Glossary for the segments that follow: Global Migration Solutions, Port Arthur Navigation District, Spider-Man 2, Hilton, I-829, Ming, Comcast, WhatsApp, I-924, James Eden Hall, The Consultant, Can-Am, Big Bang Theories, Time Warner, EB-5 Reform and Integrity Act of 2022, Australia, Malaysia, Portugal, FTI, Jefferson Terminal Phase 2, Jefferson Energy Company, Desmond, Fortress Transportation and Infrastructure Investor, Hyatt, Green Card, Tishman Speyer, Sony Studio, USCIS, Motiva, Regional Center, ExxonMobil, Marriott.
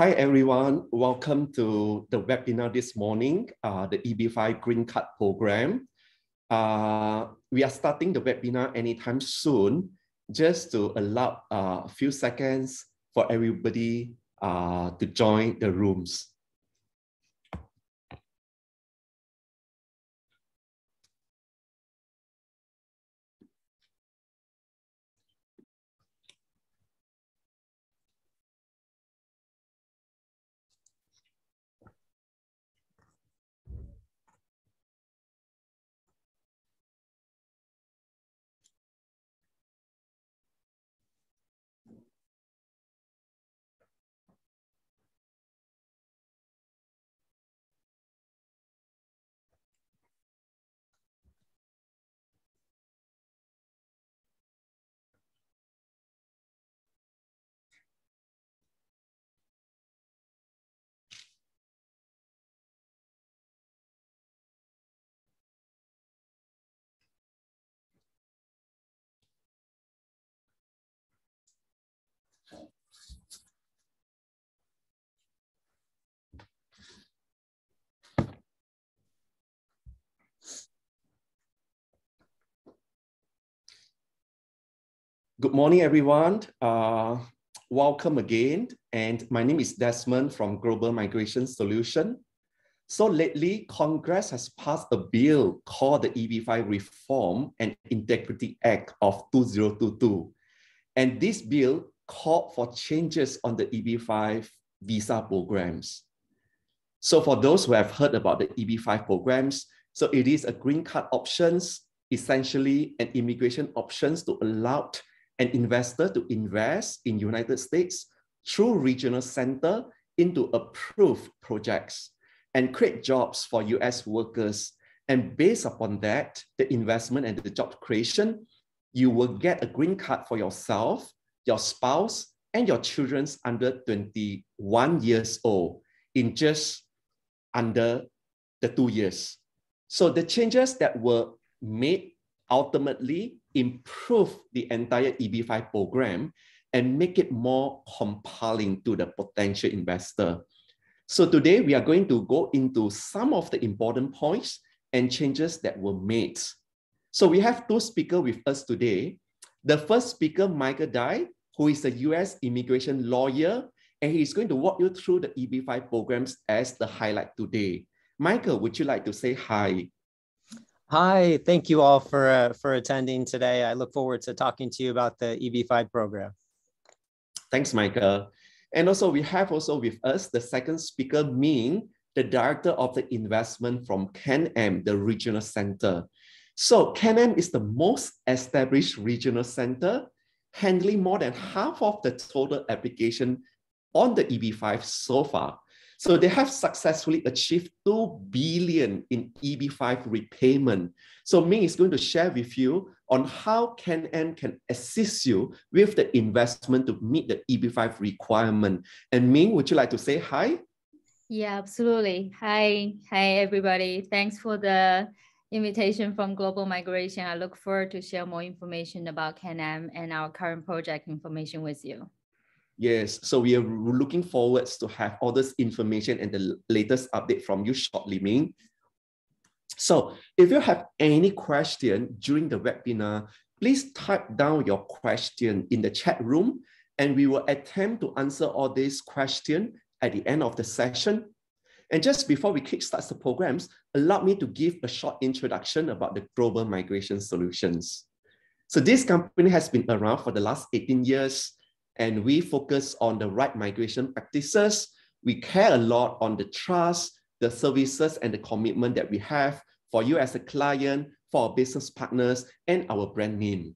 Hi, everyone. Welcome to the webinar this morning, the EB-5 Green Card Program. We are starting the webinar anytime soon, just to allow a few seconds for everybody to join the rooms. Good morning, everyone. Welcome again. And my name is Desmond from Global Migration Solutions. So lately, Congress has passed a bill called the EB-5 Reform and Integrity Act of 2022. And this bill called for changes on the EB-5 visa programs. So for those who have heard about the EB-5 programs, so it is a green card options, essentially an immigration options to allow an investor to invest in United States through regional center into approved projects and create jobs for US workers. And based upon that, the investment and the job creation, you will get a green card for yourself, your spouse, and your children under 21 years old in just under the 2 years. So the changes that were made ultimately improve the entire EB-5 program and make it more compelling to the potential investor. So today we are going to go into some of the important points and changes that were made. So we have two speakers with us today. The first speaker, Michael Dye, who is a US immigration lawyer, and he's going to walk you through the EB-5 programs as the highlight today. Michael, would you like to say hi? Hi, thank you all for attending today. I look forward to talking to you about the EB-5 program. Thanks, Michael. And also we have also with us the second speaker, Ming, the director of the investment from Can-Am, the regional center. So Can-Am is the most established regional center, handling more than half of the total application on the EB-5 so far. So they have successfully achieved $2 billion in EB-5 repayment. So Ming is going to share with you on how Can-Am can assist you with the investment to meet the EB-5 requirement. And Ming, would you like to say hi? Yeah, absolutely. Hi. Hi, everybody. Thanks for the invitation from Global Migration. I look forward to share more information about Can-Am and our current project information with you. Yes, so we are looking forward to have all this information and the latest update from you shortly, Ming. So if you have any question during the webinar, please type down your question in the chat room, and we will attempt to answer all these questions at the end of the session. And just before we kickstart the programs, allow me to give a short introduction about the Global Migration Solutions. So this company has been around for the last 18 years, and we focus on the right migration practices. We care a lot on the trust, the services, and the commitment that we have for you as a client, for our business partners, and our brand name.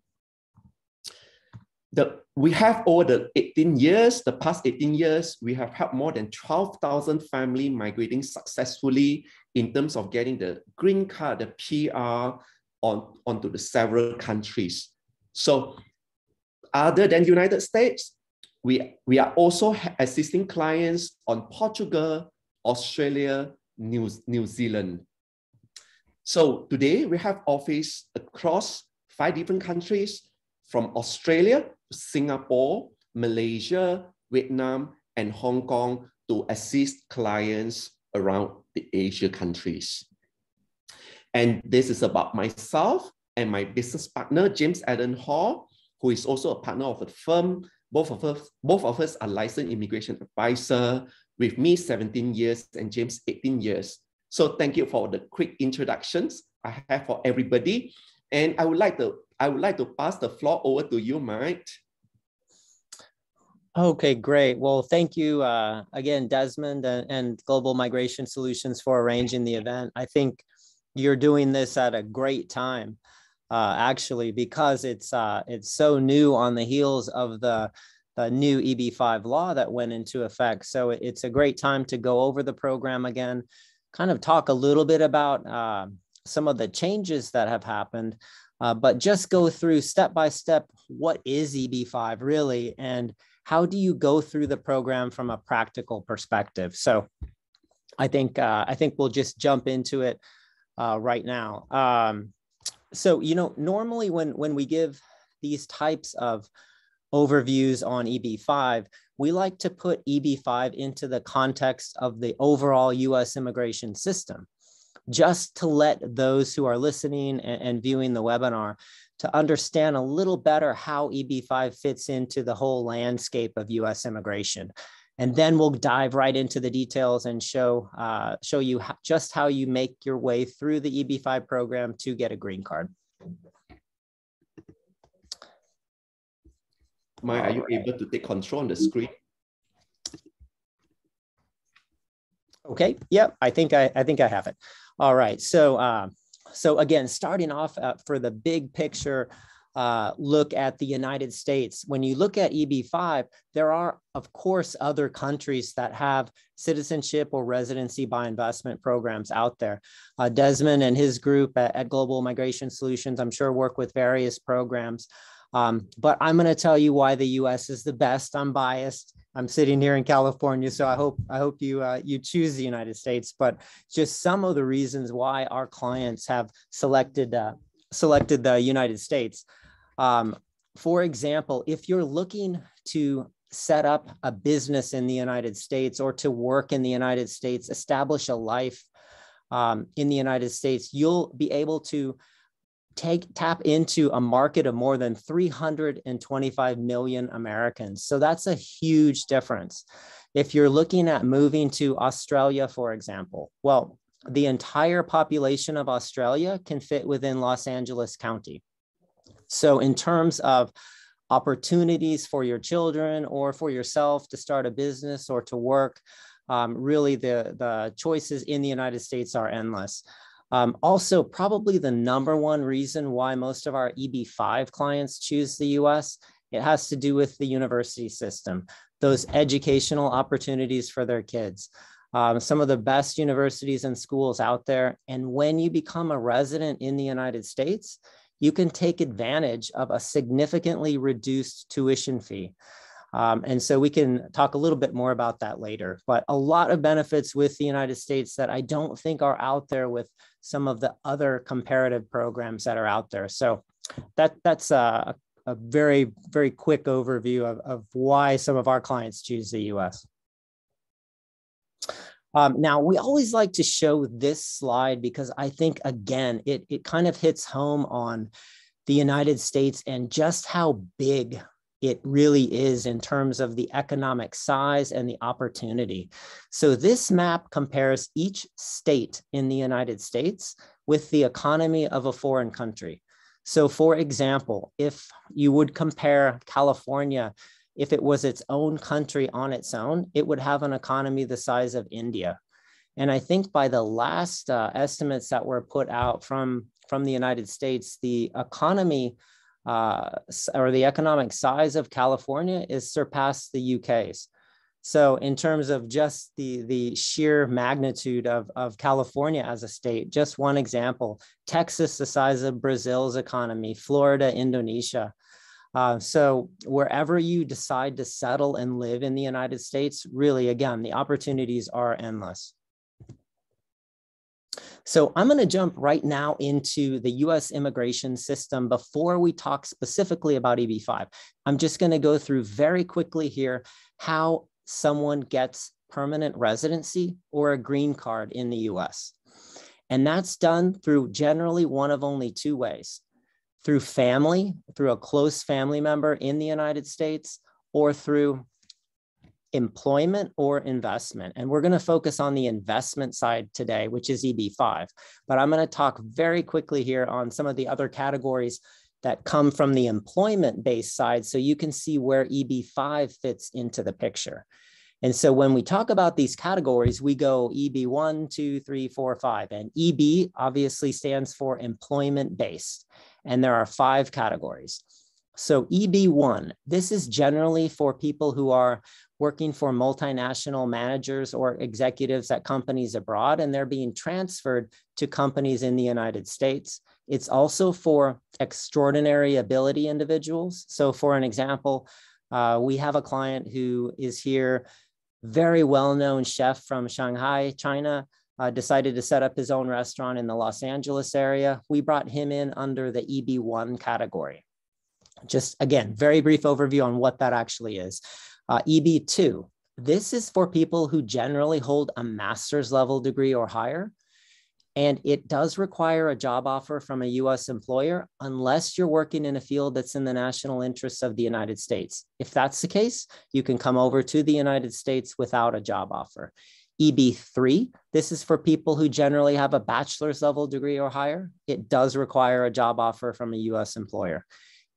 We have over the past 18 years, we have helped more than 12,000 families migrating successfully in terms of getting the green card, the PR, onto the several countries. So other than United States, we are also assisting clients on Portugal, Australia, New Zealand. So today we have office across 5 different countries, from Australia, Singapore, Malaysia, Vietnam, and Hong Kong, to assist clients around the Asia countries. And this is about myself and my business partner, James Eden Hall, who is also a partner of the firm. Both of us are licensed immigration advisor, with me 17 years and James 18 years. So thank you for the quick introductions I have for everybody. And I would like to pass the floor over to you, Mike. Okay, great. Well, thank you again, Desmond and Global Migration Solutions for arranging the event. I think you're doing this at a great time, actually, because it's so new on the heels of the new EB-5 law that went into effect. So it's a great time to go over the program again, kind of talk a little bit about some of the changes that have happened, but just go through step by step, what is EB-5 really, and how do you go through the program from a practical perspective? So I think we'll just jump into it right now. So, you know, normally when we give these types of overviews on EB-5, we like to put EB-5 into the context of the overall US immigration system, just to let those who are listening and viewing the webinar to understand a little better how EB-5 fits into the whole landscape of US immigration. And then we'll dive right into the details and show you just how you make your way through the EB-5 program to get a green card. Maya, are you able to take control on the screen? Okay, yep, I think I have it. All right, so again, starting off for the big picture look at the United States. When you look at EB-5, there are, of course, other countries that have citizenship or residency by investment programs out there. Desmond and his group at Global Migration Solutions, I'm sure, work with various programs. But I'm going to tell you why the U.S. is the best. I'm biased. I'm sitting here in California, so I hope you choose the United States. But just some of the reasons why our clients have selected the United States. For example, if you're looking to set up a business in the United States or to work in the United States, establish a life in the United States, you'll be able to tap into a market of more than 325 million Americans. So that's a huge difference. If you're looking at moving to Australia, for example, well, the entire population of Australia can fit within Los Angeles County. So in terms of opportunities for your children or for yourself to start a business or to work, really the choices in the United States are endless. Also, probably the number one reason why most of our EB-5 clients choose the US, it has to do with the university system, those educational opportunities for their kids. Some of the best universities and schools out there. And when you become a resident in the United States, you can take advantage of a significantly reduced tuition fee. And so we can talk a little bit more about that later, but a lot of benefits with the United States that I don't think are out there with some of the other comparative programs that are out there. So that's a very, very quick overview of why some of our clients choose the US. Now, we always like to show this slide because I think, again, it kind of hits home on the United States and just how big it really is in terms of the economic size and the opportunity. So this map compares each state in the United States with the economy of a foreign country. So for example, if you would compare California, if it was its own country on its own, it would have an economy the size of India. And I think by the last estimates that were put out from the United States, the economy or the economic size of California is surpassed the UK's. So in terms of just the sheer magnitude of California as a state, just one example, Texas, the size of Brazil's economy, Florida, Indonesia. So wherever you decide to settle and live in the United States, really, again, the opportunities are endless. So I'm going to jump right now into the U.S. immigration system before we talk specifically about EB-5. I'm just going to go through very quickly here how someone gets permanent residency or a green card in the US. And that's done through generally one of only two ways, through family, through a close family member in the United States, or through employment or investment. And we're going to focus on the investment side today, which is EB-5. But I'm going to talk very quickly here on some of the other categories that come from the employment-based side so you can see where EB-5 fits into the picture. And so when we talk about these categories, we go EB-1, 2, 3, 4, 5. And EB obviously stands for employment-based. And there are 5 categories. So EB-1, this is generally for people who are working for multinational managers or executives at companies abroad, and they're being transferred to companies in the United States. It's also for extraordinary ability individuals. So for an example, we have a client who is here, very well-known chef from Shanghai, China, decided to set up his own restaurant in the Los Angeles area. We brought him in under the EB-1 category. Just again, very brief overview on what that actually is. EB-2, this is for people who generally hold a master's level degree or higher. And it does require a job offer from a US employer unless you're working in a field that's in the national interests of the United States. If that's the case, you can come over to the United States without a job offer. EB-3, this is for people who generally have a bachelor's level degree or higher. It does require a job offer from a US employer.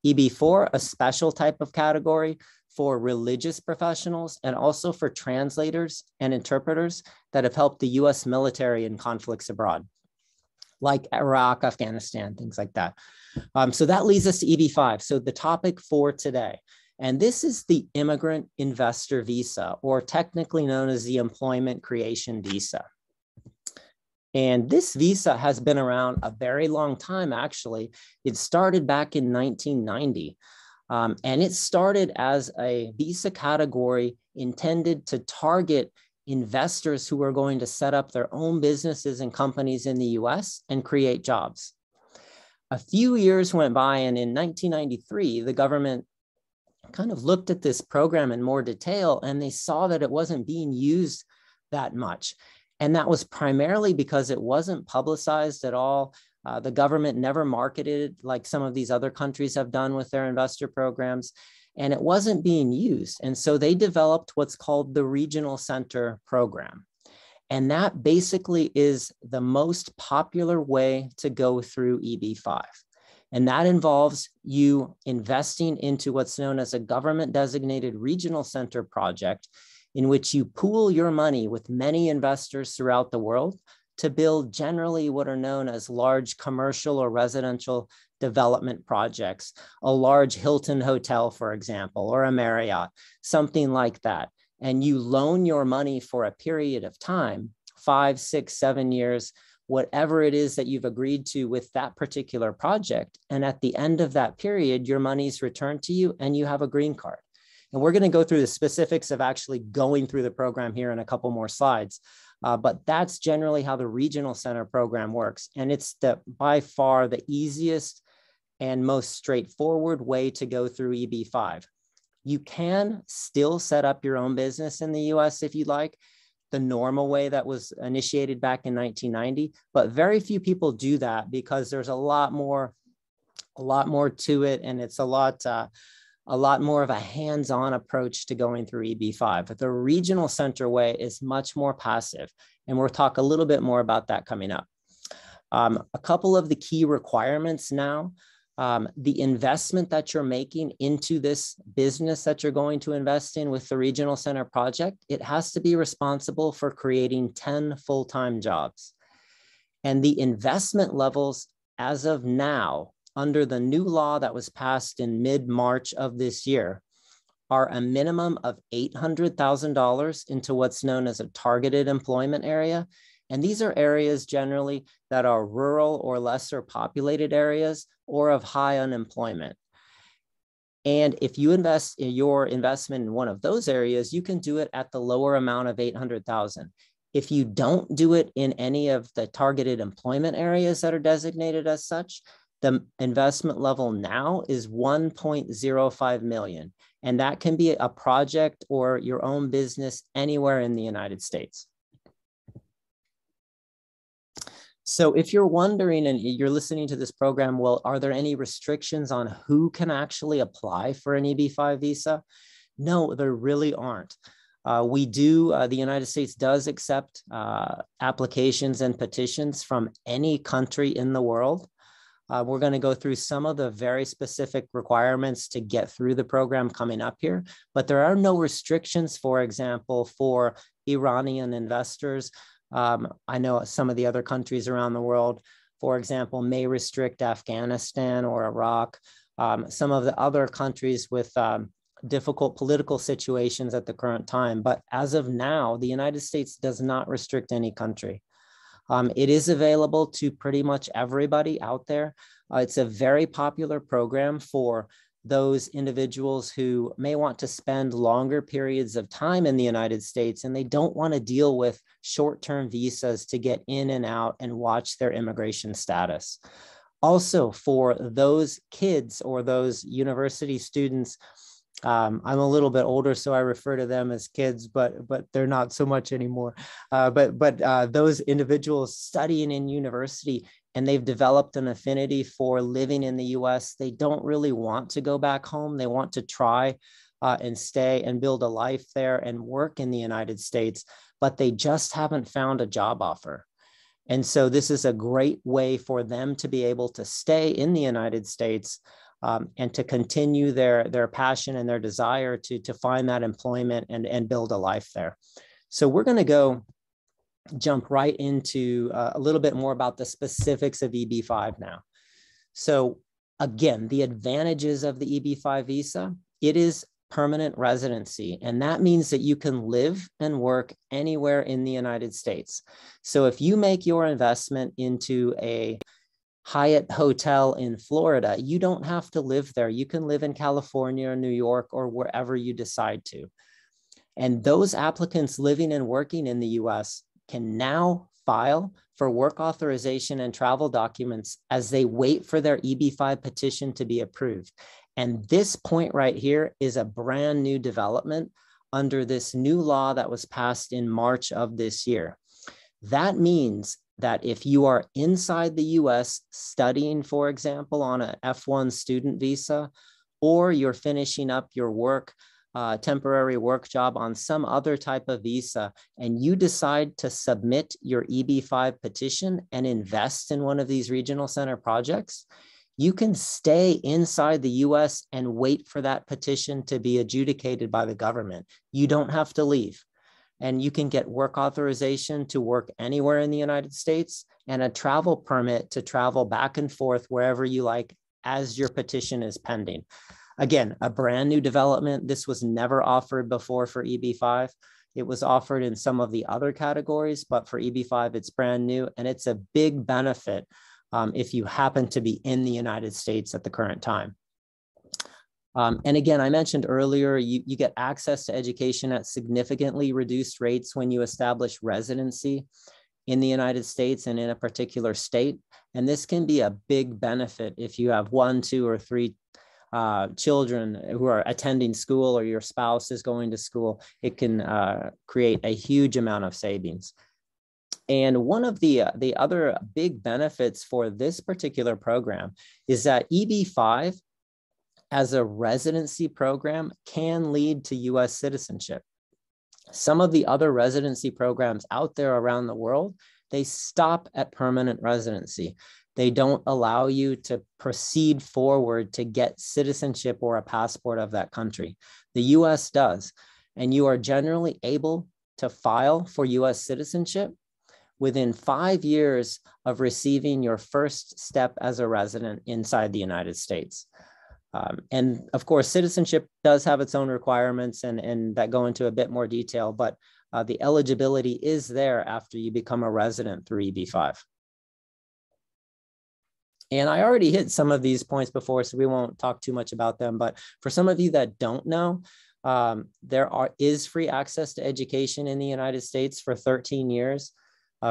EB-4, a special type of category for religious professionals and also for translators and interpreters that have helped the US military in conflicts abroad, like Iraq, Afghanistan, things like that. So that leads us to EB-5. So the topic for today, and this is the immigrant investor visa, or technically known as the employment creation visa. And this visa has been around a very long time, actually. It started back in 1990, and it started as a visa category intended to target investors who were going to set up their own businesses and companies in the US and create jobs. A few years went by, and in 1993, the government kind of looked at this program in more detail, and they saw that it wasn't being used that much. And that was primarily because it wasn't publicized at all. The government never marketed it like some of these other countries have done with their investor programs, and it wasn't being used. And so they developed what's called the Regional Center Program. And that basically is the most popular way to go through EB-5. And that involves you investing into what's known as a government-designated regional center project, in which you pool your money with many investors throughout the world to build generally what are known as large commercial or residential development projects, a large Hilton hotel, for example, or a Marriott, something like that. And you loan your money for a period of time, 5, 6, 7 years, whatever it is that you've agreed to with that particular project. And at the end of that period, your money's returned to you and you have a green card. And we're going to go through the specifics of actually going through the program here in a couple more slides. But that's generally how the Regional Center Program works. And it's by far the easiest and most straightforward way to go through EB-5. You can still set up your own business in the US if you'd like, the normal way that was initiated back in 1990. But very few people do that because there's a lot more to it, and it's a lot more of a hands-on approach to going through EB-5. But the regional center way is much more passive. And we'll talk a little bit more about that coming up. A couple of the key requirements now, the investment that you're making into this business that you're going to invest in with the regional center project, it has to be responsible for creating 10 full-time jobs. And the investment levels as of now, under the new law that was passed in mid-March of this year, are a minimum of $800,000 into what's known as a targeted employment area. And these are areas generally that are rural or lesser populated areas or of high unemployment. And if you invest in your investment in one of those areas, you can do it at the lower amount of $800,000. If you don't do it in any of the targeted employment areas that are designated as such, the investment level now is 1.05 million, and that can be a project or your own business anywhere in the United States. So if you're wondering and you're listening to this program, well, are there any restrictions on who can actually apply for an EB-5 visa? No, there really aren't. The United States does accept applications and petitions from any country in the world. We're going to go through some of the very specific requirements to get through the program coming up here, but there are no restrictions, for example, for Iranian investors. I know some of the other countries around the world, for example, may restrict Afghanistan or Iraq. Some of the other countries with difficult political situations at the current time. But as of now, the United States does not restrict any country. It is available to pretty much everybody out there. It's a very popular program for those individuals who may want to spend longer periods of time in the United States, and they don't want to deal with short-term visas to get in and out and watch their immigration status. Also, for those kids or those university students, I'm a little bit older, so I refer to them as kids, but they're not so much anymore. But those individuals studying in university, and they've developed an affinity for living in the US. They don't really want to go back home. They want to try and stay and build a life there and work in the United States, but they just haven't found a job offer. And so this is a great way for them to be able to stay in the United States and to continue their passion and their desire to find that employment and build a life there. So we're going to jump right into a little bit more about the specifics of EB-5 now. So again, the advantages of the EB-5 visa, it is permanent residency, and that means that you can live and work anywhere in the United States. So if you make your investment into a Hyatt Hotel in Florida, you don't have to live there. You can live in California or New York or wherever you decide to. And those applicants living and working in the US can now file for work authorization and travel documents as they wait for their EB-5 petition to be approved. And this point right here is a brand new development under this new law that was passed in March of this year. That means that if you are inside the US studying, for example, on an F-1 student visa, or you're finishing up your work temporary work job on some other type of visa, and you decide to submit your EB-5 petition and invest in one of these regional center projects, you can stay inside the US and wait for that petition to be adjudicated by the government. You don't have to leave, and you can get work authorization to work anywhere in the United States and a travel permit to travel back and forth wherever you like as your petition is pending. Again, a brand new development. This was never offered before for EB-5. It was offered in some of the other categories, but for EB-5, it's brand new, and it's a big benefit if you happen to be in the United States at the current time. And again, I mentioned earlier, you get access to education at significantly reduced rates when you establish residency in the United States and in a particular state. And this can be a big benefit if you have 1, 2, or 3 children who are attending school, or your spouse is going to school. It can create a huge amount of savings. And one of the other big benefits for this particular program is that EB-5 as a residency program can lead to US citizenship. Some of the other residency programs out there around the world, they stop at permanent residency. They don't allow you to proceed forward to get citizenship or a passport of that country. The US does, and you are generally able to file for US citizenship within 5 years of receiving your first step as a resident inside the United States. And of course, citizenship does have its own requirements and that go into a bit more detail, but the eligibility is there after you become a resident through EB-5. And I already hit some of these points before, so we won't talk too much about them. But for some of you that don't know, there is free access to education in the United States for 13 years.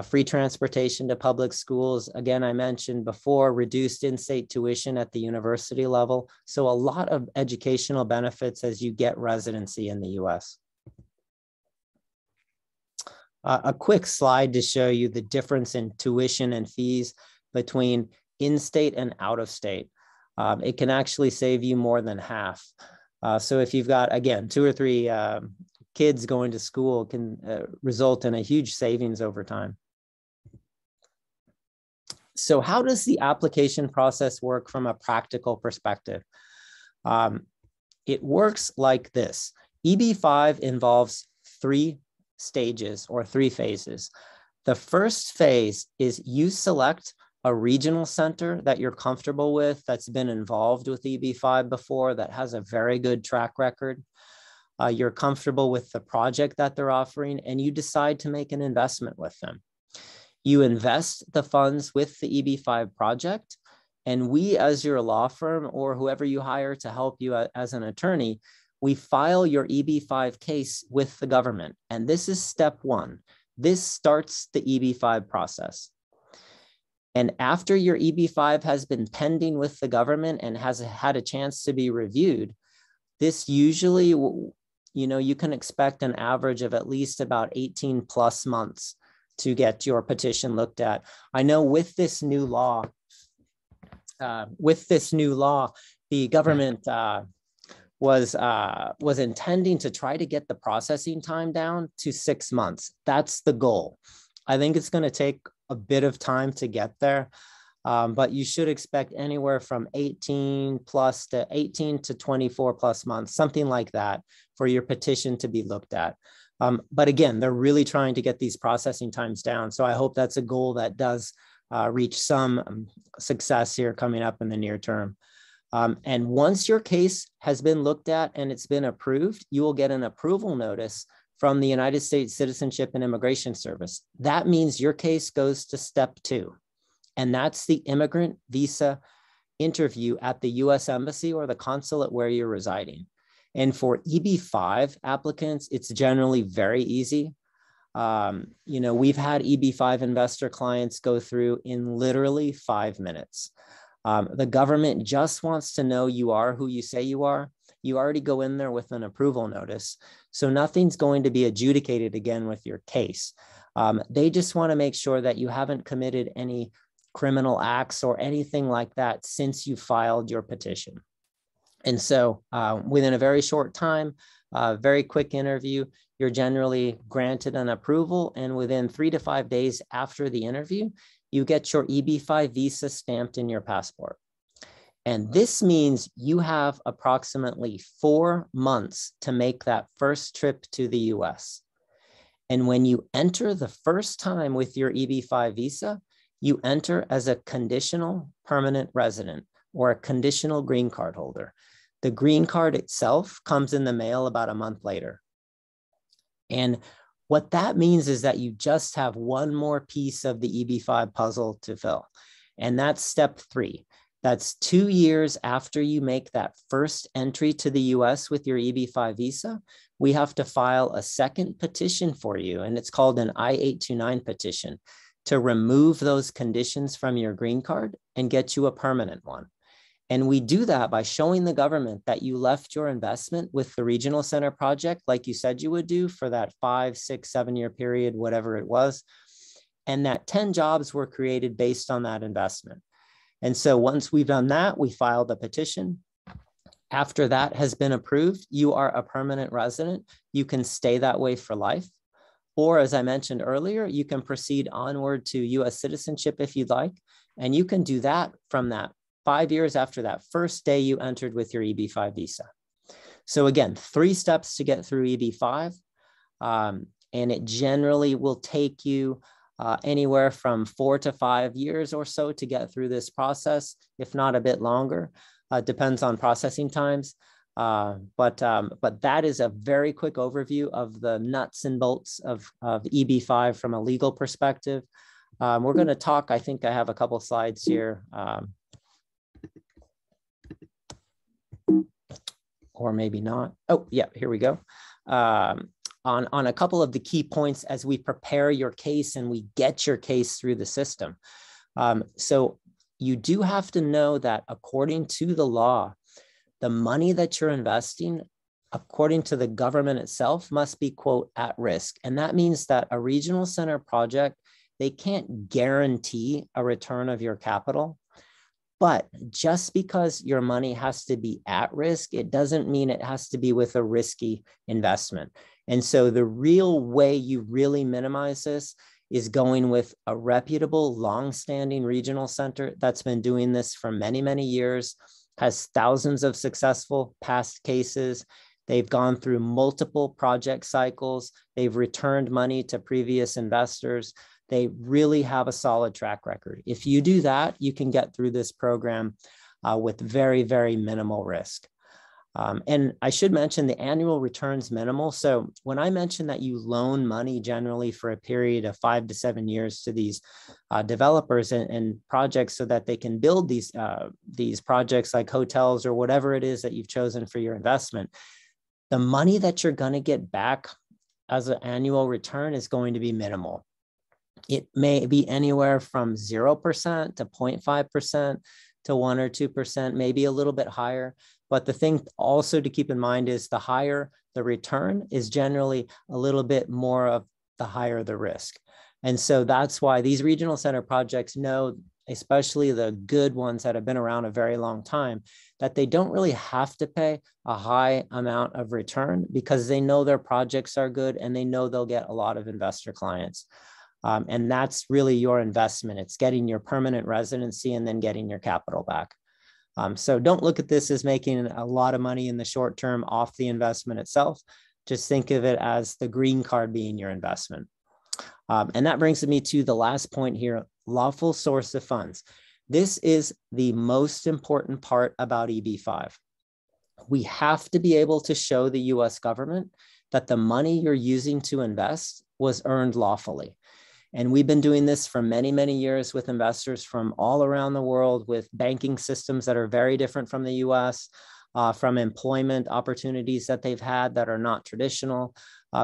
free transportation to public schools. Again, I mentioned before, reduced in-state tuition at the university level. So a lot of educational benefits as you get residency in the US. A quick slide to show you the difference in tuition and fees between in-state and out-of-state. It can actually save you more than half. So if you've got, again, 2 or 3 kids going to school, can result in a huge savings over time. So how does the application process work from a practical perspective? It works like this. EB-5 involves 3 stages or 3 phases. The first phase is you select a regional center that you're comfortable with, that's been involved with EB-5 before, that has a very good track record. You're comfortable with the project that they're offering, and you decide to make an investment with them. You invest the funds with the EB-5 project, and we, as your law firm or whoever you hire to help you as an attorney, we file your EB-5 case with the government. And this is step 1. This starts the EB-5 process. And after your EB-5 has been pending with the government and has had a chance to be reviewed, this usually, you can expect an average of at least about 18 plus months to get your petition looked at. I know with this new law, the government was intending to try to get the processing time down to 6 months. That's the goal. I think it's going to take a bit of time to get there, but you should expect anywhere from 18 to 24 plus months, something like that, for your petition to be looked at. But again, they're really trying to get these processing times down. So I hope that's a goal that does reach some success here coming up in the near term. And once your case has been looked at and it's been approved, you will get an approval notice from the United States Citizenship and Immigration Service. That means your case goes to step 2, and that's the immigrant visa interview at the US Embassy or the consulate where you're residing. And for EB-5 applicants, it's generally very easy. We've had EB-5 investor clients go through in literally 5 minutes. The government just wants to know you are who you say you are. You already go in there with an approval notice. So nothing's going to be adjudicated again with your case. They just want to make sure that you haven't committed any criminal acts or anything like that since you filed your petition. And so within a very short time, very quick interview, you're generally granted an approval. And within 3 to 5 days after the interview, you get your EB-5 visa stamped in your passport. And this means you have approximately 4 months to make that first trip to the US. And when you enter the first time with your EB-5 visa, you enter as a conditional permanent resident or a conditional green card holder. The green card itself comes in the mail about a month later. And what that means is that you just have one more piece of the EB-5 puzzle to fill. And that's step 3. That's 2 years after you make that first entry to the US with your EB-5 visa, we have to file a second petition for you. And it's called an I-829 petition to remove those conditions from your green card and get you a permanent one. And we do that by showing the government that you left your investment with the regional center project, like you said you would do for that 5, 6, 7 year period, whatever it was, and that 10 jobs were created based on that investment. And so once we've done that, we file the petition. After that has been approved, you are a permanent resident. You can stay that way for life. Or as I mentioned earlier, you can proceed onward to US citizenship if you'd like. And you can do that from that 5 years after that first day you entered with your EB-5 visa. So again, 3 steps to get through EB-5, and it generally will take you anywhere from 4 to 5 years or so to get through this process, if not a bit longer. Depends on processing times, but that is a very quick overview of the nuts and bolts of EB-5 from a legal perspective. We're going to talk, I think I have a couple slides here. Or maybe not. Oh, yeah, here we go. on a couple of the key points as we prepare your case and we get your case through the system. So you do have to know that according to the law, the money that you're investing, according to the government itself, must be, quote, at risk. And that means that a regional center project, they can't guarantee a return of your capital. But just because your money has to be at risk, it doesn't mean it has to be with a risky investment. And so the real way you really minimize this is going with a reputable, long-standing regional center that's been doing this for many, many years, has thousands of successful past cases. They've gone through multiple project cycles. They've returned money to previous investors. They really have a solid track record. If you do that, you can get through this program with very, very minimal risk. And I should mention the annual return's minimal. So when I mentioned that you loan money generally for a period of 5 to 7 years to these developers and projects so that they can build these projects like hotels or whatever it is that you've chosen for your investment, the money that you're going to get back as an annual return is going to be minimal. It may be anywhere from 0% to 0.5% to 1 or 2%, maybe a little bit higher. But the thing also to keep in mind is the higher the return is generally a little bit more of the higher the risk. And so that's why these regional center projects know, especially the good ones that have been around a very long time, that they don't really have to pay a high amount of return because they know their projects are good and they know they'll get a lot of investor clients. And that's really your investment. It's getting your permanent residency and then getting your capital back. So don't look at this as making a lot of money in the short term off the investment itself. Just think of it as the green card being your investment. And that brings me to the last point here, lawful source of funds. This is the most important part about EB-5. We have to be able to show the US government that the money you're using to invest was earned lawfully. And we've been doing this for many, many years with investors from all around the world, with banking systems that are very different from the US, from employment opportunities that they've had that are not traditional.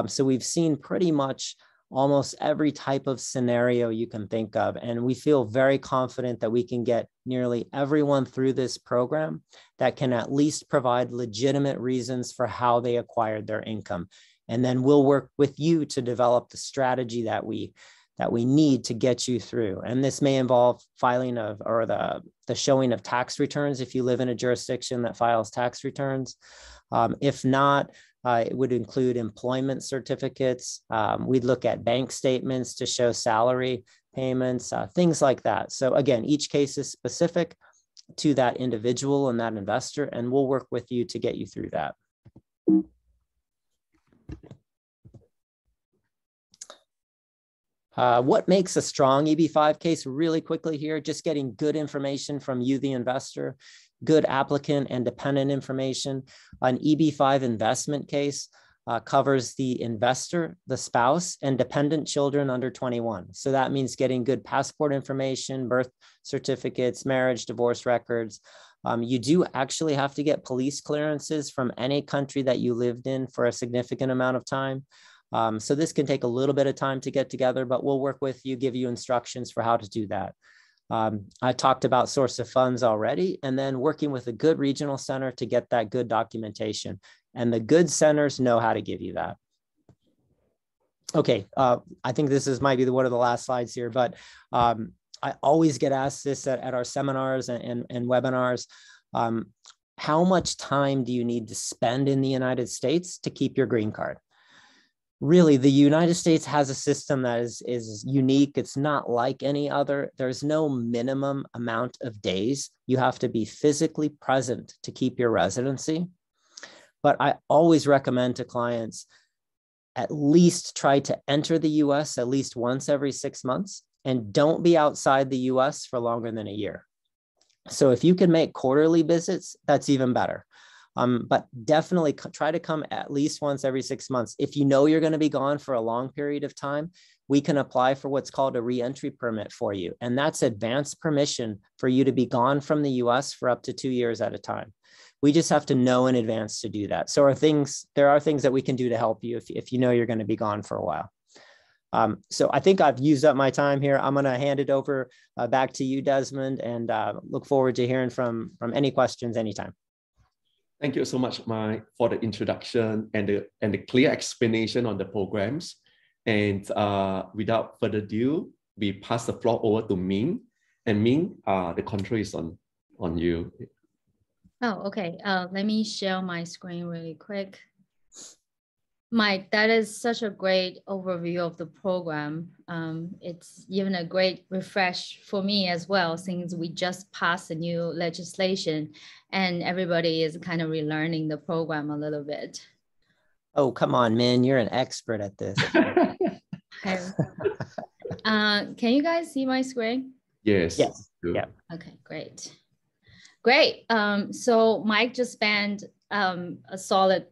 So we've seen pretty much almost every type of scenario you can think of. And we feel very confident that we can get nearly everyone through this program that can at least provide legitimate reasons for how they acquired their income. And then we'll work with you to develop the strategy that we need to get you through. And this may involve filing of, or the showing of tax returns if you live in a jurisdiction that files tax returns. If not, it would include employment certificates. We'd look at bank statements to show salary payments, things like that. So again, each case is specific to that individual and that investor, and we'll work with you to get you through that. What makes a strong EB-5 case? Really quickly here, just getting good information from you, the investor, good applicant and dependent information. An EB-5 investment case covers the investor, the spouse, and dependent children under 21. So that means getting good passport information, birth certificates, marriage, divorce records. You do actually have to get police clearances from any country that you lived in for a significant amount of time. So this can take a little bit of time to get together, but we'll work with you, give you instructions for how to do that. I talked about source of funds already, and then working with a good regional center to get that good documentation. And the good centers know how to give you that. Okay, I think this is might be one of the last slides here, but I always get asked this at our seminars and webinars. How much time do you need to spend in the United States to keep your green card? Really, the United States has a system that is unique. It's not like any other. There's no minimum amount of days. You have to be physically present to keep your residency. But I always recommend to clients, at least try to enter the US at least once every 6 months, and don't be outside the US for longer than a year. So if you can make quarterly visits, that's even better. But definitely try to come at least once every 6 months. If you know you're going to be gone for a long period of time, we can apply for what's called a reentry permit for you. And that's advanced permission for you to be gone from the US for up to 2 years at a time. We just have to know in advance to do that. So there are things that we can do to help you if you know you're going to be gone for a while. So I think I've used up my time here. I'm going to hand it over back to you, Desmond, and look forward to hearing from any questions anytime. Thank you so much, Mike, for the introduction and the clear explanation on the programs. And without further ado, we pass the floor over to Ming. And Ming, the control is on you. Oh, okay. Let me share my screen really quick. Mike, that is such a great overview of the program. It's even a great refresh for me as well, since we just passed a new legislation and everybody is kind of relearning the program a little bit. Oh, come on, man. You're an expert at this. Can you guys see my screen? Yes. Yes. Yeah. Okay, great. Great. So Mike just spent a solid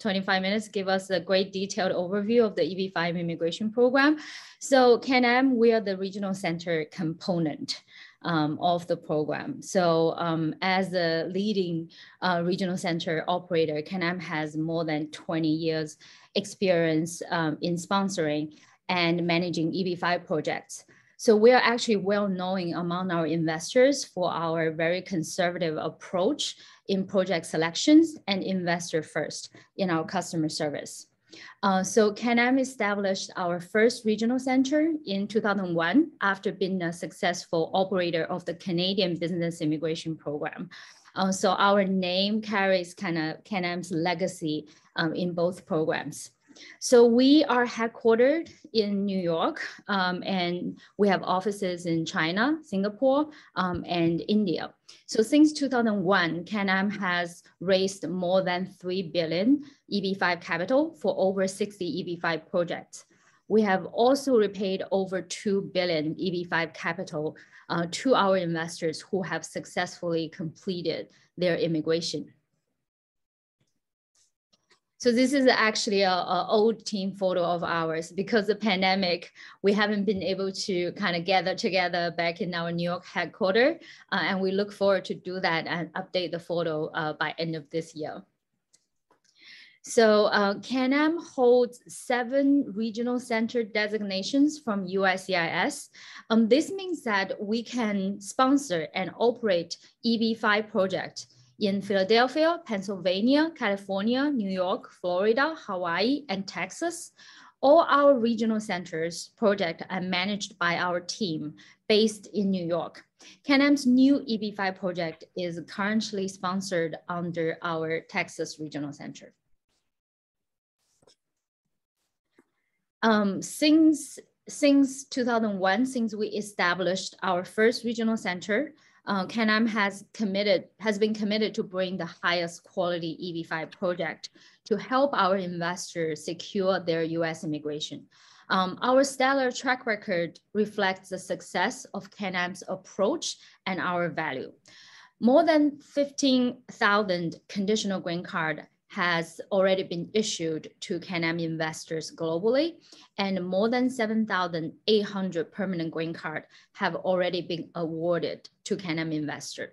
25 minutes, give us a great detailed overview of the EB-5 immigration program. So Can-Am, we are the regional center component of the program. So as the leading regional center operator, Can-Am has more than 20 years experience in sponsoring and managing EB-5 projects. So we are actually well known among our investors for our very conservative approach in project selections and investor first in our customer service. So Can-Am established our first regional center in 2001 after being a successful operator of the Canadian Business Immigration Program. So our name carries kind of Can-Am's legacy in both programs. So we are headquartered in New York, and we have offices in China, Singapore, and India. So since 2001, Can-Am has raised more than 3 billion EB-5 capital for over 60 EB-5 projects. We have also repaid over 2 billion EB-5 capital to our investors who have successfully completed their immigration. So this is actually an old team photo of ours. Because of the pandemic, we haven't been able to kind of gather together back in our New York headquarters. And we look forward to do that and update the photo by end of this year. So Can-Am holds 7 regional center designations from USCIS. This means that we can sponsor and operate EB-5 projects in Philadelphia, Pennsylvania, California, New York, Florida, Hawaii, and Texas. All our regional centers projects are managed by our team based in New York. Can-Am's new EB-5 project is currently sponsored under our Texas regional center. Since 2001, since we established our first regional center, Can-Am has been committed to bring the highest quality EB-5 project to help our investors secure their U.S. immigration. Our stellar track record reflects the success of Can-Am's approach and our value. More than 15,000 conditional green card has already been issued to Can-Am investors globally, and more than 7,800 permanent green card have already been awarded to Can-Am investor.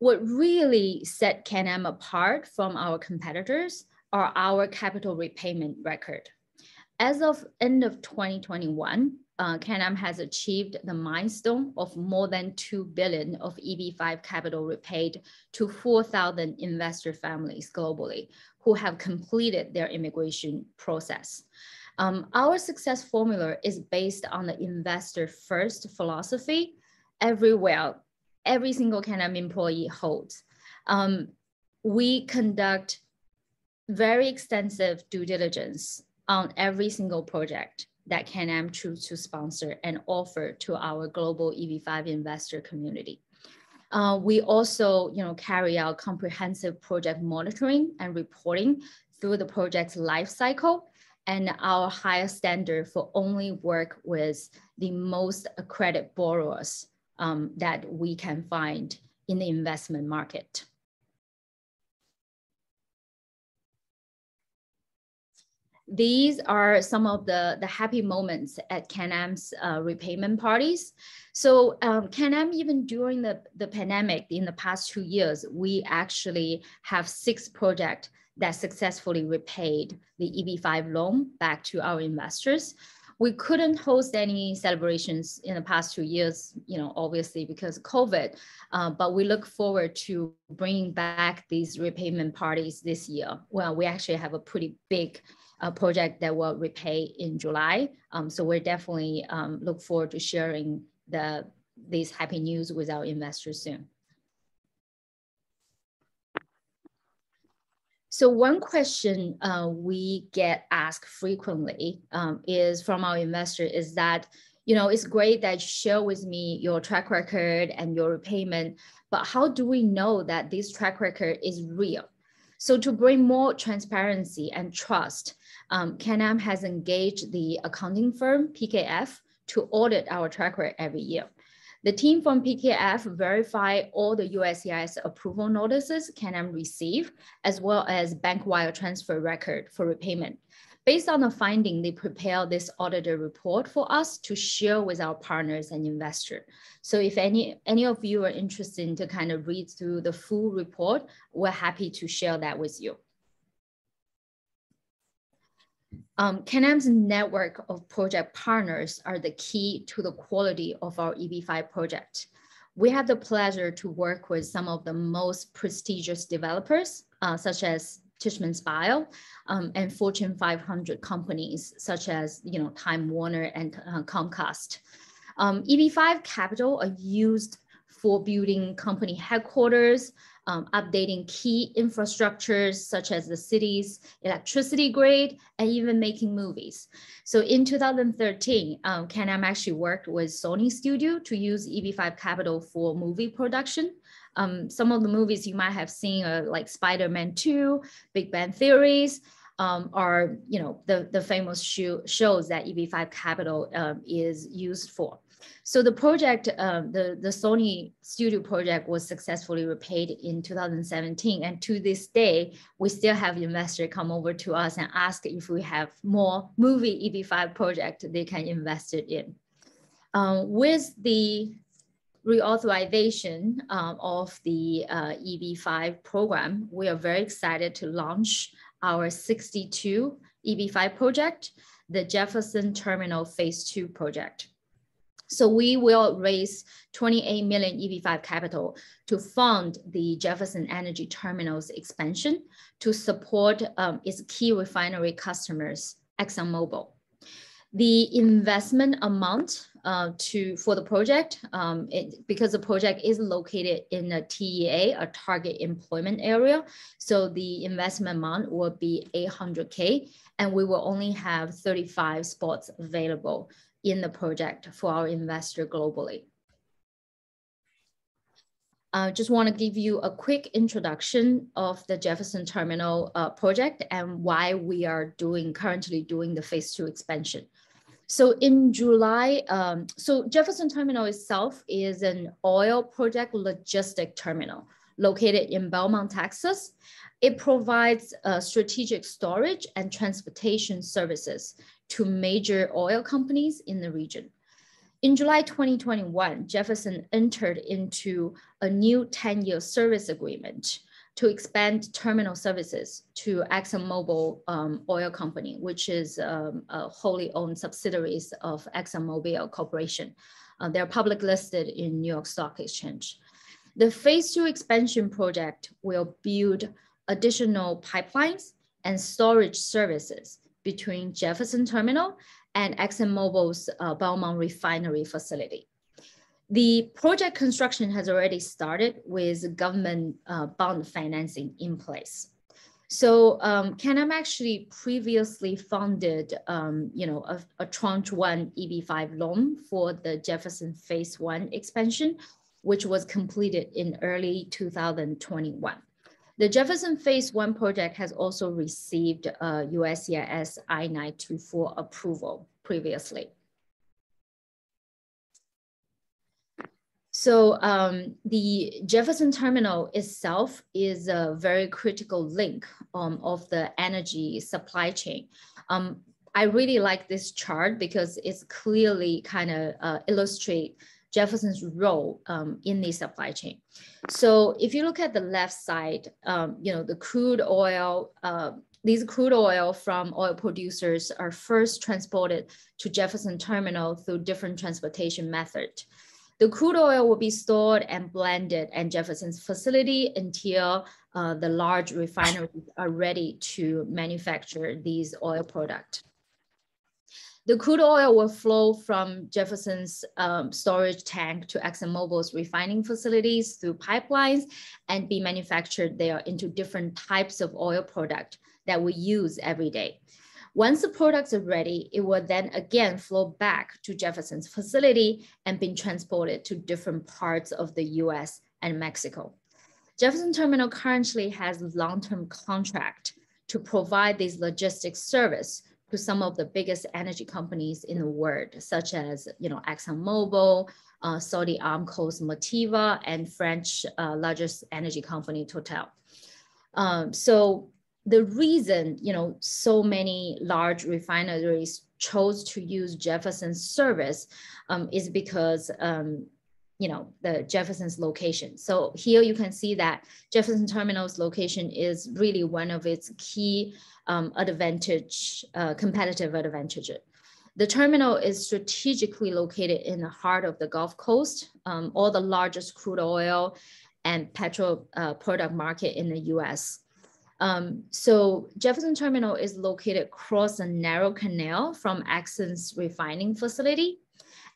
What really set Can-Am apart from our competitors are our capital repayment record. As of end of 2021, Can-Am has achieved the milestone of more than 2 billion of EB-5 capital repaid to 4,000 investor families globally who have completed their immigration process. Our success formula is based on the investor first philosophy everywhere, every single Can-Am employee holds. We conduct very extensive due diligence on every single project that Can-Am choose to sponsor and offer to our global EB-5 investor community. We also carry out comprehensive project monitoring and reporting through the project's life cycle, and our highest standard for only work with the most accredited borrowers that we can find in the investment market. these are some of the happy moments at Can-Am's repayment parties. So Can-Am, even during the pandemic in the past 2 years, we actually have 6 projects that successfully repaid the EB-5 loan back to our investors. We couldn't host any celebrations in the past 2 years, you know, obviously because of COVID, but we look forward to bringing back these repayment parties this year. Well, we actually have a pretty big project that will repay in July. So we're definitely look forward to sharing these happy news with our investors soon. So one question we get asked frequently is from our investor is that, you know, it's great that you share with me your track record and your repayment, but how do we know that this track record is real? So to bring more transparency and trust, Can-Am has engaged the accounting firm PKF to audit our track record every year. The team from PKF verify all the USCIS approval notices Can-Am receive, as well as bank wire transfer record for repayment. Based on the finding, they prepare this auditor report for us to share with our partners and investors. So if any of you are interested to kind of read through the full report, we're happy to share that with you. Can-Am's network of project partners are the key to the quality of our EB-5 project. We have the pleasure to work with some of the most prestigious developers, such as Tishman Speyer, and Fortune 500 companies, such as, you know, Time Warner and Comcast. EB-5 capital are used for building company headquarters, updating key infrastructures such as the city's electricity grid, and even making movies. So in 2013, Can-Am actually worked with Sony Studio to use EB-5 capital for movie production. Some of the movies you might have seen are like Spider-Man 2, Big Bang Theories, are, you know, the famous shows that EB-5 capital is used for. So the project, the Sony Studio project was successfully repaid in 2017. And to this day, we still have investors come over to us and ask if we have more movie EB-5 project they can invest it in. With the reauthorization of the EB-5 program, we are very excited to launch our 62 EB-5 project, the Jefferson Terminal Phase 2 project. So we will raise 28 million EB-5 capital to fund the Jefferson Energy Terminal's expansion to support its key refinery customers, ExxonMobil. The investment amount for the project, because the project is located in a TEA, a target employment area, so the investment amount will be 800K, and we will only have 35 spots available in the project for our investor globally. I just want to give you a quick introduction of the Jefferson Terminal project and why we are currently doing the phase 2 expansion. So in July, so Jefferson Terminal itself is an oil project logistic terminal located in Belmont, Texas. It provides strategic storage and transportation services to major oil companies in the region. In July 2021, Jefferson entered into a new 10-year service agreement to expand terminal services to ExxonMobil Oil Company, which is a wholly owned subsidiaries of ExxonMobil Corporation. They're public listed in New York Stock Exchange. The phase 2 expansion project will build additional pipelines and storage services between Jefferson Terminal and ExxonMobil's Belmont refinery facility. The project construction has already started with government bond financing in place. So Can-Am actually previously funded, you know, a tranche 1 EB-5 loan for the Jefferson phase 1 expansion, which was completed in early 2021. The Jefferson phase 1 project has also received USCIS I-924 approval previously. So the Jefferson Terminal itself is a very critical link of the energy supply chain. I really like this chart because it's clearly kind of illustrate Jefferson's role in the supply chain. So if you look at the left side, you know, the crude oil, these crude oil from oil producers are first transported to Jefferson Terminal through different transportation methods. The crude oil will be stored and blended at Jefferson's facility until the large refineries are ready to manufacture these oil products. The crude oil will flow from Jefferson's storage tank to ExxonMobil's refining facilities through pipelines and be manufactured there into different types of oil product that we use every day. Once the products are ready, it will then again flow back to Jefferson's facility and be transported to different parts of the US and Mexico. Jefferson Terminal currently has long-term contract to provide this logistics service to some of the biggest energy companies in the world, such as, you know, ExxonMobil, Saudi Aramco's Motiva, and French largest energy company, Total. So the reason, you know, so many large refineries chose to use Jefferson's service is because, you know, the Jefferson's location. So here you can see that Jefferson Terminal's location is really one of its key competitive advantages. The terminal is strategically located in the heart of the Gulf Coast, all the largest crude oil and petrol product market in the US. So Jefferson Terminal is located across a narrow canal from Exxon's refining facility.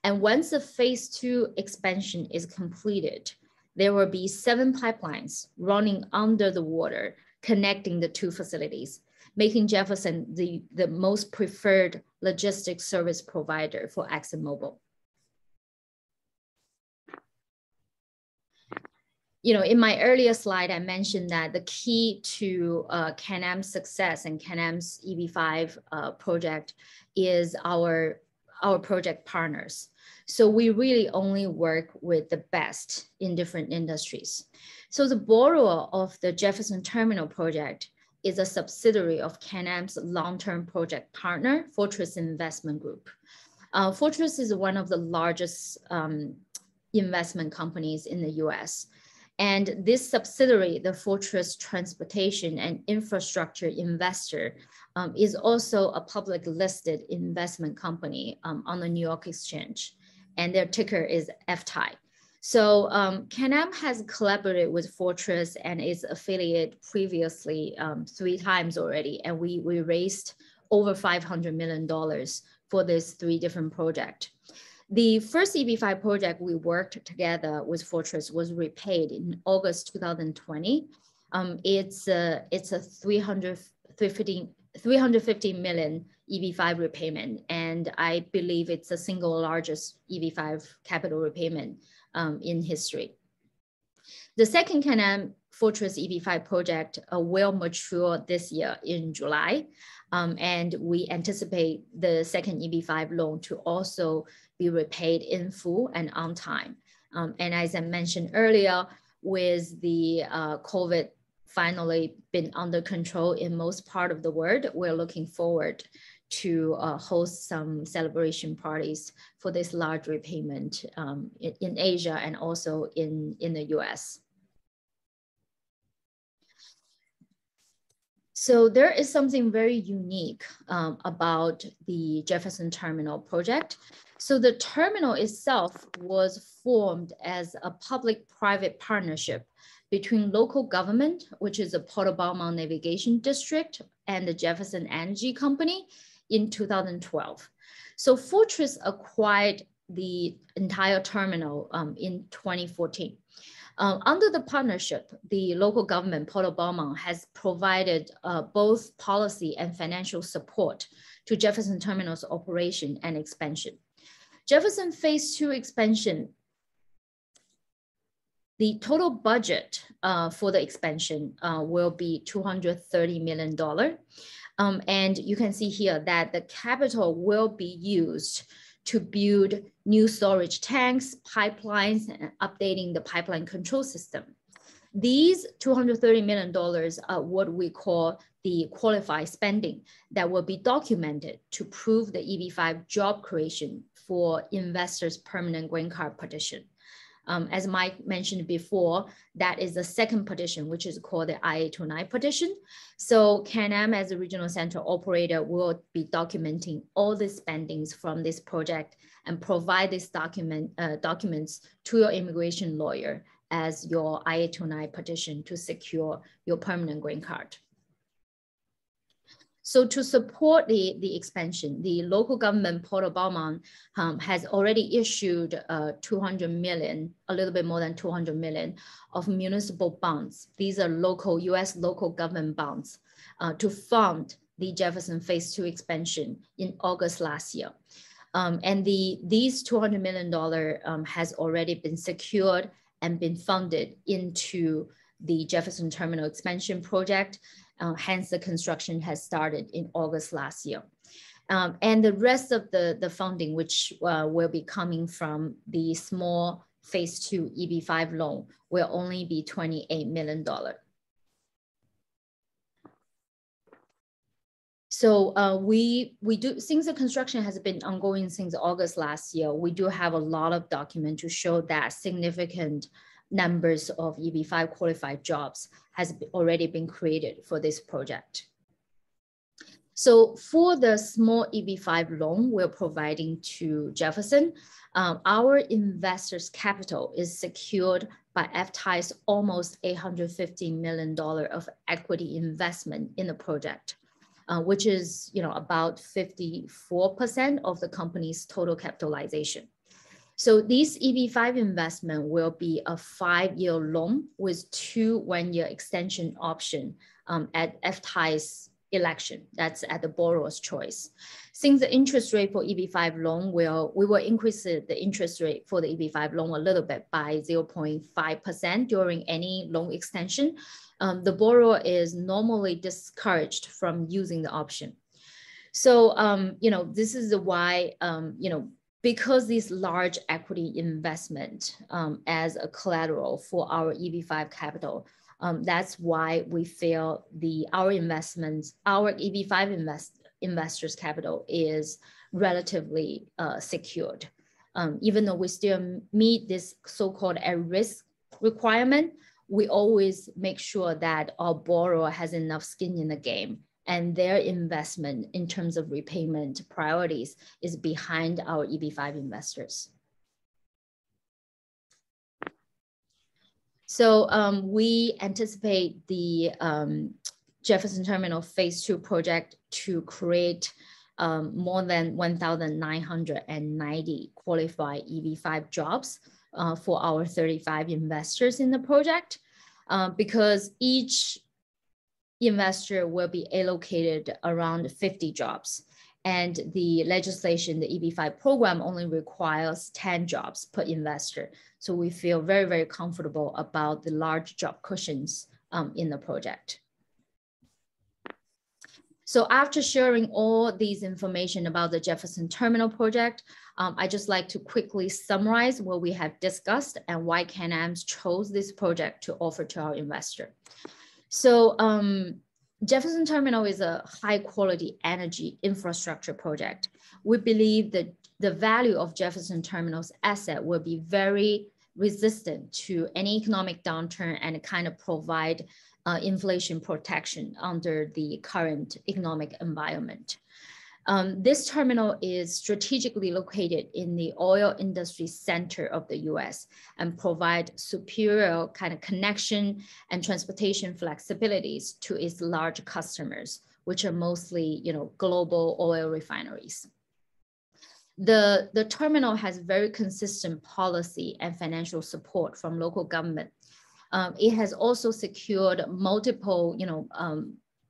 And once the phase 2 expansion is completed, there will be 7 pipelines running under the water, connecting the two facilities, making Jefferson the most preferred logistics service provider for ExxonMobil. You know, in my earlier slide, I mentioned that the key to Can-Am's success and Can-Am's EB-5 project is our project partners. So we really only work with the best in different industries. So the borrower of the Jefferson Terminal project is a subsidiary of Can-Am's long-term project partner, Fortress Investment Group. Fortress is one of the largest investment companies in the US. And this subsidiary, the Fortress Transportation and Infrastructure Investor, is also a public listed investment company on the New York Exchange, and their ticker is FTI. So Can-Am has collaborated with Fortress and its affiliate previously 3 times already, and we raised over $500 million for these 3 different projects. The first EB-5 project we worked together with Fortress was repaid in August 2020. It's a $350 million EB-5 repayment, and I believe it's the single largest EB-5 capital repayment in history. The second Can-Am Fortress EB-5 project will mature this year in July, and we anticipate the second EB-5 loan to also be repaid in full and on time. And as I mentioned earlier, with the COVID finally been under control in most part of the world, we're looking forward to host some celebration parties for this large repayment in Asia and also in the US. So there is something very unique about the Jefferson Terminal project. So the terminal itself was formed as a public-private partnership between local government, which is the Port Arthur Navigation District, and the Jefferson Energy Company in 2012. So Fortress acquired the entire terminal in 2014. Under the partnership, the local government, Port of Beaumont, has provided both policy and financial support to Jefferson Terminal's operation and expansion. Jefferson Phase 2 expansion, the total budget for the expansion will be $230 million. And you can see here that the capital will be used to build new storage tanks, pipelines, and updating the pipeline control system. These $230 million are what we call the qualified spending that will be documented to prove the EB-5 job creation for investors' permanent green card petition. As Mike mentioned before, that is the second petition, which is called the I-829 petition. So Can-Am as a regional central operator will be documenting all the spendings from this project and provide these documents to your immigration lawyer as your I-829 petition to secure your permanent green card. So to support the expansion, the local government, Port of Beaumont, has already issued 200 million, a little bit more than 200 million of municipal bonds. These are local, US local government bonds to fund the Jefferson Phase 2 expansion in August last year. And these $200 million has already been secured and been funded into the Jefferson Terminal expansion project. Hence, the construction has started in August last year. And the rest of the funding, which will be coming from the small phase 2 EB-5 loan, will only be $28 million. So we do, since the construction has been ongoing since August last year, we do have a lot of document to show that significant numbers of EB-5 qualified jobs has already been created for this project. So for the small EB-5 loan we're providing to Jefferson, our investors' capital is secured by FTAI's almost $850 million of equity investment in the project, which is about 54% of the company's total capitalization. So this EB-5 investment will be a 5-year loan with 2 one-year extension option at FTAI's election. That's at the borrower's choice. Since the interest rate for EB-5 loan we will increase the interest rate for the EB-5 loan a little bit by 0.5% during any loan extension. The borrower is normally discouraged from using the option. So, this is why, because this large equity investment as a collateral for our EB-5 capital, that's why we feel our EB-5 investors' capital is relatively secured. Even though we still meet this so-called at-risk requirement, we always make sure that our borrower has enough skin in the game and their investment in terms of repayment priorities is behind our EB-5 investors. So we anticipate the Jefferson Terminal Phase 2 project to create more than 1,990 qualified EB-5 jobs for our 35 investors in the project, because each investor will be allocated around 50 jobs. And the legislation, the EB-5 program, only requires 10 jobs per investor. So we feel very, very comfortable about the large job cushions in the project. So after sharing all these information about the Jefferson Terminal project, I just like to quickly summarize what we have discussed and why Can-Am chose this project to offer to our investor. So Jefferson Terminal is a high quality energy infrastructure project. We believe that the value of Jefferson Terminal's asset will be very resistant to any economic downturn and kind of provide inflation protection under the current economic environment. This terminal is strategically located in the oil industry center of the US and provide superior kind of connection and transportation flexibilities to its large customers, which are mostly global oil refineries. The terminal has very consistent policy and financial support from local government. It has also secured multiple,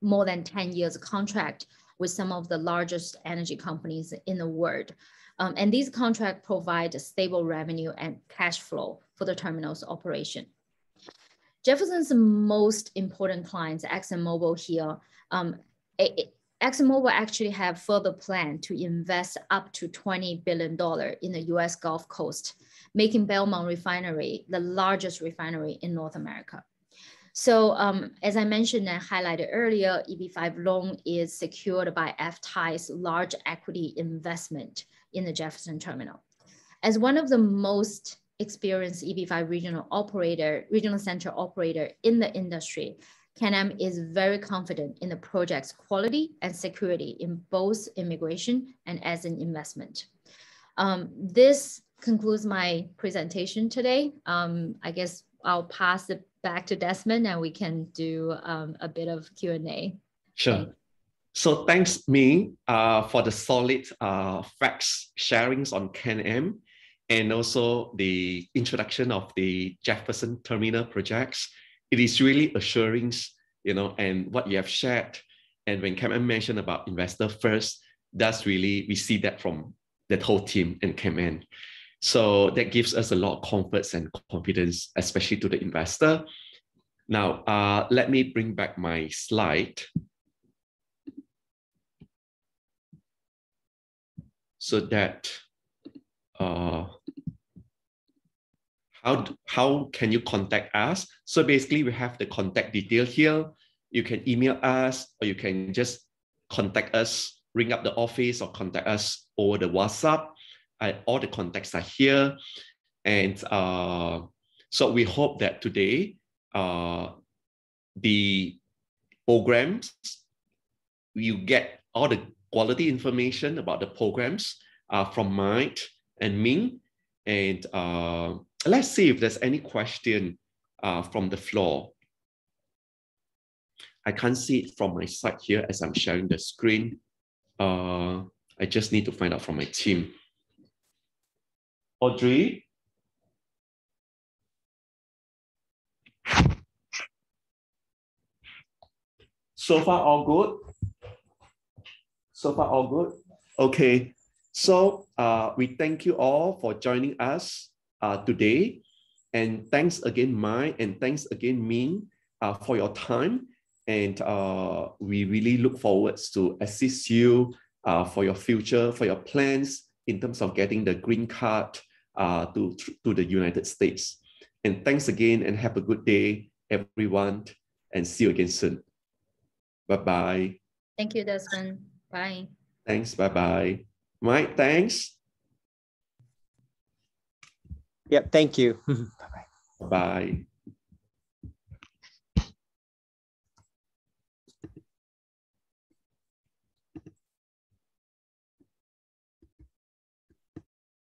more than 10 years contract with some of the largest energy companies in the world. And these contracts provide a stable revenue and cash flow for the terminal's operation. Jefferson's most important clients, ExxonMobil here, ExxonMobil actually have further plan to invest up to $20 billion in the US Gulf Coast, making Belmont Refinery the largest refinery in North America. So as I mentioned and highlighted earlier, EB-5 loan is secured by FTAI's large equity investment in the Jefferson Terminal. As one of the most experienced EB-5 regional center operator in the industry, Can-Am is very confident in the project's quality and security in both immigration and as an investment. This concludes my presentation today. I guess I'll pass it back to Desmond and we can do a bit of Q&A. Sure. So thanks, Ming, for the solid facts sharings on Can-Am and also the introduction of the Jefferson Terminal projects. It is really assuring, you know, and what you have shared. And when Can-Am mentioned about investor first, that's really, we see that from that whole team and Can-Am. So that gives us a lot of comfort and confidence, especially to the investor. Now, let me bring back my slide. So that, how can you contact us? So basically we have the contact detail here. You can email us or you can just contact us, ring up the office or contact us over the WhatsApp. All the contacts are here. And so we hope that today the programs, you get all the quality information about the programs from Mike and Ming. And let's see if there's any question from the floor. I can't see it from my side here as I'm sharing the screen. I just need to find out from my team. Audrey? So far, all good? So far, all good? Okay. So we thank you all for joining us today. And thanks again, Mai, and thanks again, Ming, for your time. And we really look forward to assist you for your future, for your plans in terms of getting the green card to the United States. And thanks again and have a good day, everyone. And see you again soon. Bye-bye. Thank you, Desmond. Bye. Thanks. Bye-bye. Mike, thanks. Yep, thank you. Bye-bye. Bye.